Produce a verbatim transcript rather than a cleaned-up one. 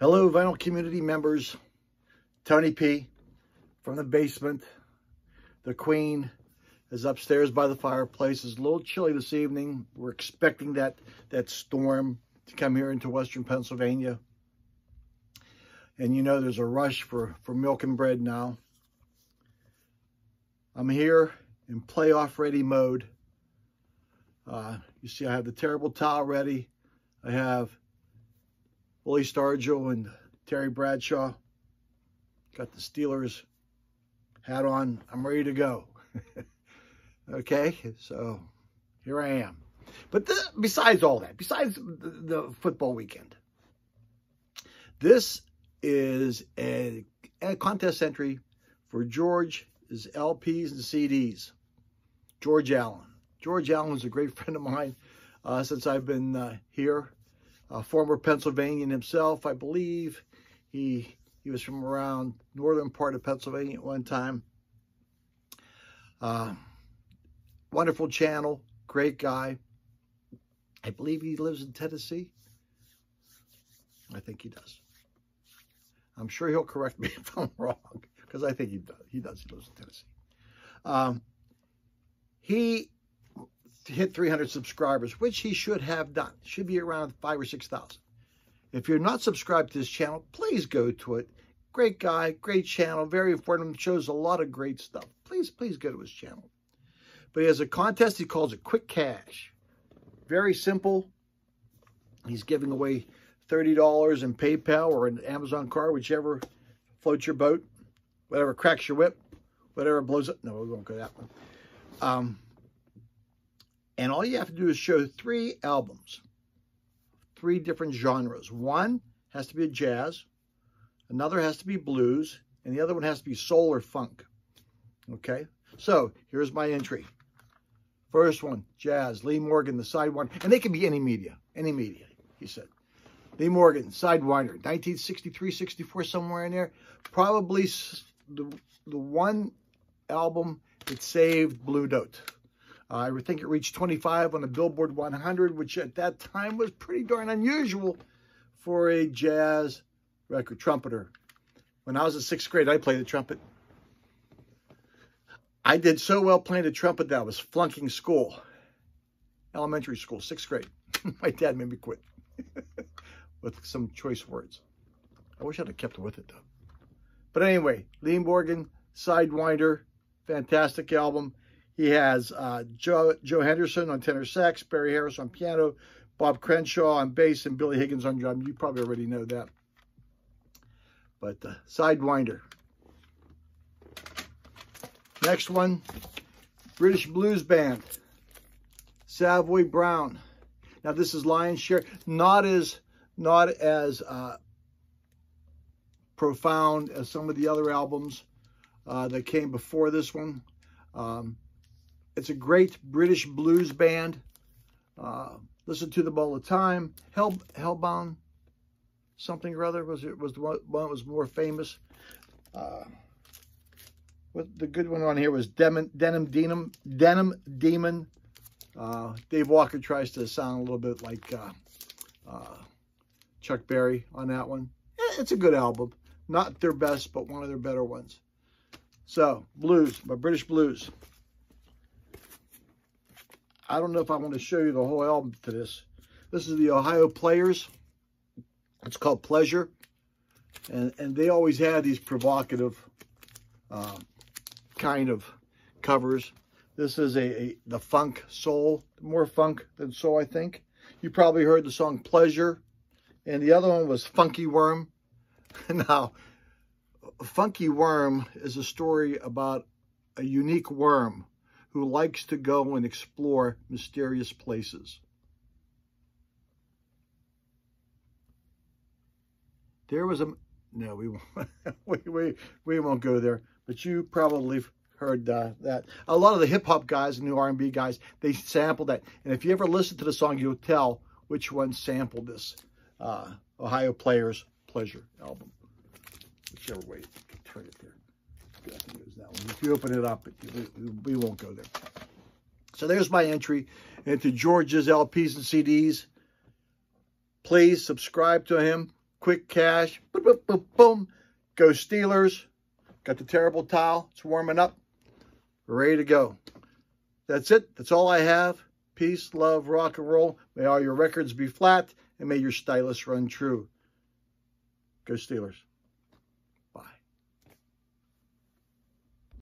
Hello, vinyl community members. Tony P from the basement. The Queen is upstairs by the fireplace. It's a little chilly this evening. We're expecting that, that storm to come here into western Pennsylvania. And you know there's a rush for, for milk and bread now. I'm here in playoff ready mode. Uh, you see I have the terrible towel ready. I have Billy Stargell and Terry Bradshaw. Got the Steelers hat on. I'm ready to go. Okay, so here I am. But the, besides all that, besides the, the football weekend, this is a, a contest entry for George's L Ps and C Ds. George Allen. George Allen is a great friend of mine uh, since I've been uh, here. A former Pennsylvanian himself, I believe. He he was from around northern part of Pennsylvania at one time. Uh, wonderful channel, great guy. I believe he lives in Tennessee. I think he does. I'm sure he'll correct me if I'm wrong, because I think he does. He does. He lives in Tennessee. Um, he hit three hundred subscribers, which he should have done. Should be around five or six thousand. If you're not subscribed to his channel, please go to it. Great guy, great channel, very informative, shows a lot of great stuff. Please, please go to his channel. But he has a contest. He calls it Quick Cash. Very simple. He's giving away thirty dollars in PayPal or an Amazon card, whichever floats your boat, whatever cracks your whip, whatever blows up. No, we won't go that one. Um, and all you have to do is show three albums, three different genres. One has to be a jazz, another has to be blues, and the other one has to be soul or funk. Okay, so here's my entry. First one, jazz, Lee Morgan, the Sidewinder. And they can be any media, any media, he said. Lee Morgan, Sidewinder, nineteen sixty-three, sixty-four, somewhere in there. Probably the, the one album that saved Blue Note. Uh, I think it reached twenty-five on the Billboard one hundred, which at that time was pretty darn unusual for a jazz record trumpeter. When I was in sixth grade, I played the trumpet. I did so well playing the trumpet that I was flunking school, elementary school, sixth grade. My dad made me quit. With some choice words. I wish I'd have kept with it, though. But anyway, Lee Morgan, Sidewinder, fantastic album. He has uh, Joe, Joe Henderson on tenor sax, Barry Harris on piano, Bob Crenshaw on bass, and Billy Higgins on drum. You probably already know that. But uh, Sidewinder. Next one, British Blues Band, Savoy Brown. Now, this is Lion's Share. Not as... Not as uh, profound as some of the other albums uh, that came before this one. Um, it's a great British blues band. Uh, listen to them all the time. Hell, Hellbound something or other was, it was the one that was more famous. Uh, what the good one on here was Denim, Denim, Denim, Denim Demon. Uh, Dave Walker tries to sound a little bit like... Uh, uh, Chuck Berry on that one. It's a good album. Not their best, but one of their better ones. So, blues, my British blues. I don't know if I want to show you the whole album to this. This is the Ohio Players. It's called Pleasure. And, and they always had these provocative uh, kind of covers. This is a, a the funk soul, more funk than soul, I think. You probably heard the song Pleasure. And the other one was Funky Worm. Now, Funky Worm is a story about a unique worm who likes to go and explore mysterious places. There was a... No, we won't, we, we, we won't go there. But you probably heard uh, that. A lot of the hip-hop guys and the R and B guys, they sampled that. And if you ever listen to the song, you'll tell which one sampled this. Uh, Ohio Players Pleasure album. Whichever way you can turn it there. I think it was that one. If you open it up, it, we, we won't go there. So there's my entry into George's L Ps and C Ds. Please subscribe to him. quick cash. Boop, boop, boop, boom. Go Steelers. Got the terrible towel. It's warming up. Ready to go. That's it. That's all I have. Peace, love, rock and roll. May all your records be flat, and may your stylus run true. Go Steelers.